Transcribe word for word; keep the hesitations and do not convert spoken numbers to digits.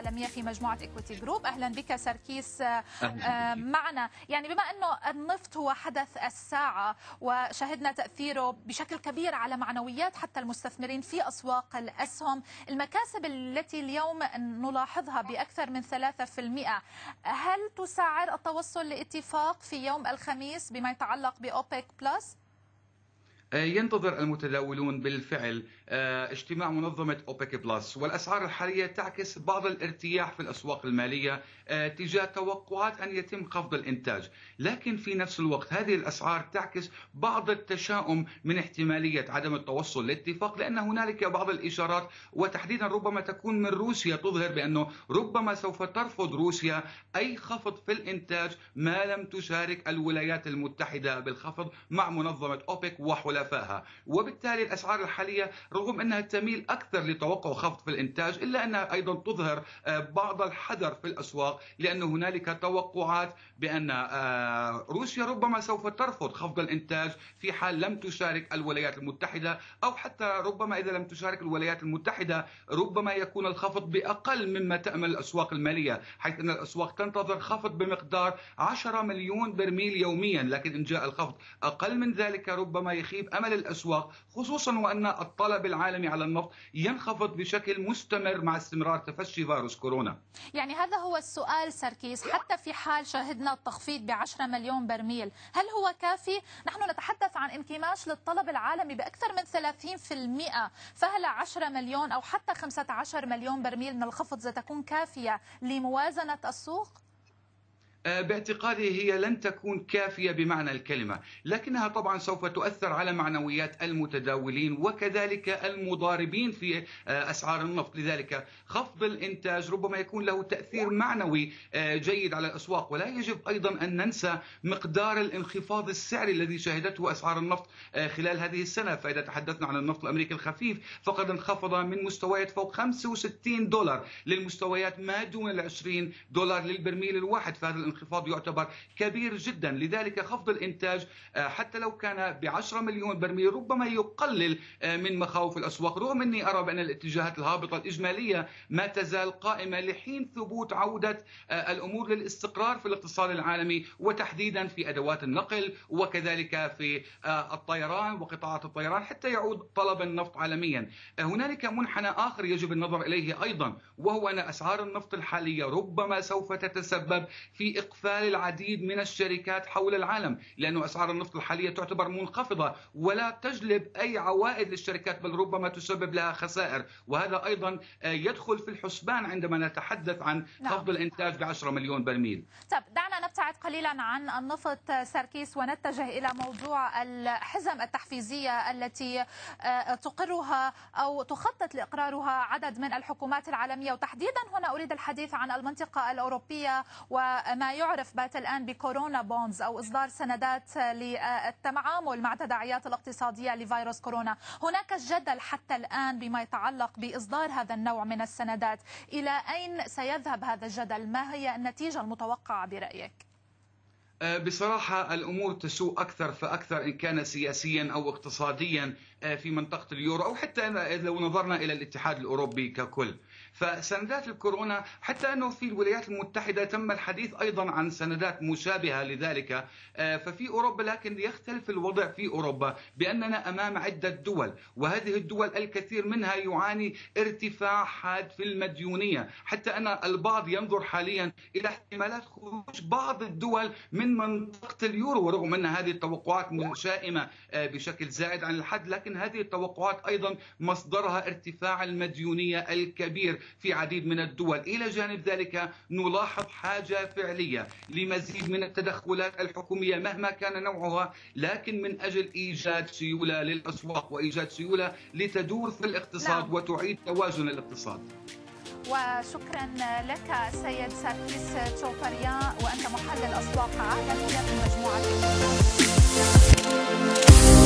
العالمية في مجموعة إكويتي جروب. أهلا بك سركيس معنا. يعني بما أنه النفط هو حدث الساعة وشهدنا تأثيره بشكل كبير على معنويات حتى المستثمرين في أسواق الأسهم، المكاسب التي اليوم نلاحظها بأكثر من ثلاثة بالمئة، هل تساعد التوصل لاتفاق في يوم الخميس بما يتعلق بأوبك بلس؟ ينتظر المتداولون بالفعل اجتماع منظمة أوبك بلس، والأسعار الحالية تعكس بعض الارتياح في الأسواق المالية تجاه توقعات أن يتم خفض الإنتاج، لكن في نفس الوقت هذه الأسعار تعكس بعض التشاؤم من احتمالية عدم التوصل لاتفاق، لأن هنالك بعض الإشارات وتحديدا ربما تكون من روسيا تظهر بأنه ربما سوف ترفض روسيا أي خفض في الإنتاج ما لم تشارك الولايات المتحدة بالخفض مع منظمة أوبك وحلفائها. وبالتالي الأسعار الحالية رغم أنها تميل أكثر لتوقع خفض في الإنتاج، إلا أنها أيضا تظهر بعض الحذر في الأسواق، لأن هنالك توقعات بأن روسيا ربما سوف ترفض خفض الإنتاج في حال لم تشارك الولايات المتحدة، أو حتى ربما إذا لم تشارك الولايات المتحدة ربما يكون الخفض بأقل مما تأمل الأسواق المالية، حيث أن الأسواق تنتظر خفض بمقدار عشرة مليون برميل يوميا، لكن إن جاء الخفض أقل من ذلك ربما يخيب أمل الأسواق، خصوصا وأن الطلب العالمي على النفط ينخفض بشكل مستمر مع استمرار تفشي فيروس كورونا. يعني هذا هو السؤال سركيس، حتى في حال شهدنا التخفيض بعشرة مليون برميل، هل هو كافي؟ نحن نتحدث عن انكماش للطلب العالمي بأكثر من ثلاثين بالمئة، فهل عشرة مليون أو حتى خمسة عشر مليون برميل من الخفض ستكون كافية لموازنة السوق؟ باعتقادي هي لن تكون كافية بمعنى الكلمة، لكنها طبعا سوف تؤثر على معنويات المتداولين وكذلك المضاربين في أسعار النفط، لذلك خفض الإنتاج ربما يكون له تأثير معنوي جيد على الأسواق، ولا يجب أيضا أن ننسى مقدار الانخفاض السعري الذي شهدته أسعار النفط خلال هذه السنة، فإذا تحدثنا عن النفط الأمريكي الخفيف فقد انخفض من مستويات فوق خمسة وستين دولار للمستويات ما دون ال عشرين دولار للبرميل الواحد، فهذا الانخفاض يعتبر كبير جدا، لذلك خفض الانتاج حتى لو كان بعشرة مليون برميل ربما يقلل من مخاوف الاسواق، رغم اني ارى بان الاتجاهات الهابطه الاجماليه ما تزال قائمه لحين ثبوت عوده الامور للاستقرار في الاقتصاد العالمي، وتحديدا في ادوات النقل وكذلك في الطيران وقطاعات الطيران حتى يعود طلب النفط عالميا. هنالك منحنى اخر يجب النظر اليه ايضا، وهو ان اسعار النفط الحاليه ربما سوف تتسبب في إقفال العديد من الشركات حول العالم، لأن أسعار النفط الحالية تعتبر منخفضة ولا تجلب أي عوائد للشركات، بل ربما تسبب لها خسائر، وهذا أيضا يدخل في الحسبان عندما نتحدث عن خفض الإنتاج بعشرة مليون برميل. طب دعنا نبتعد قليلا عن النفط سركيس ونتجه إلى موضوع الحزم التحفيزية التي تقرها أو تخطط لإقرارها عدد من الحكومات العالمية، وتحديدا هنا أريد الحديث عن المنطقة الأوروبية وما يعرف بات الآن بكورونا بونز أو إصدار سندات للتعامل مع تداعيات الاقتصادية لفيروس كورونا. هناك جدل حتى الآن بما يتعلق بإصدار هذا النوع من السندات، إلى أين سيذهب هذا الجدل؟ ما هي النتيجة المتوقعة برأيك؟ بصراحة الأمور تسوء أكثر فأكثر إن كان سياسيا أو اقتصاديا في منطقة اليورو، أو حتى لو نظرنا إلى الاتحاد الأوروبي ككل. فسندات الكورونا حتى أنه في الولايات المتحدة تم الحديث أيضا عن سندات مشابهة لذلك ففي أوروبا، لكن يختلف الوضع في أوروبا بأننا أمام عدة دول، وهذه الدول الكثير منها يعاني ارتفاع حاد في المديونية، حتى أن البعض ينظر حاليا إلى احتمالات خروج بعض الدول من من منطقة اليورو، ورغم أن هذه التوقعات مشائمة بشكل زائد عن الحد، لكن هذه التوقعات أيضا مصدرها ارتفاع المديونية الكبير في عديد من الدول. إلى جانب ذلك نلاحظ حاجة فعلية لمزيد من التدخلات الحكومية مهما كان نوعها، لكن من أجل إيجاد سيولة للأسواق وإيجاد سيولة لتدور في الاقتصاد وتعيد توازن الاقتصاد. وشكرا لك السيد ساركيس تشوفريان، وأنت محلل أسواق عالمية في مجموعة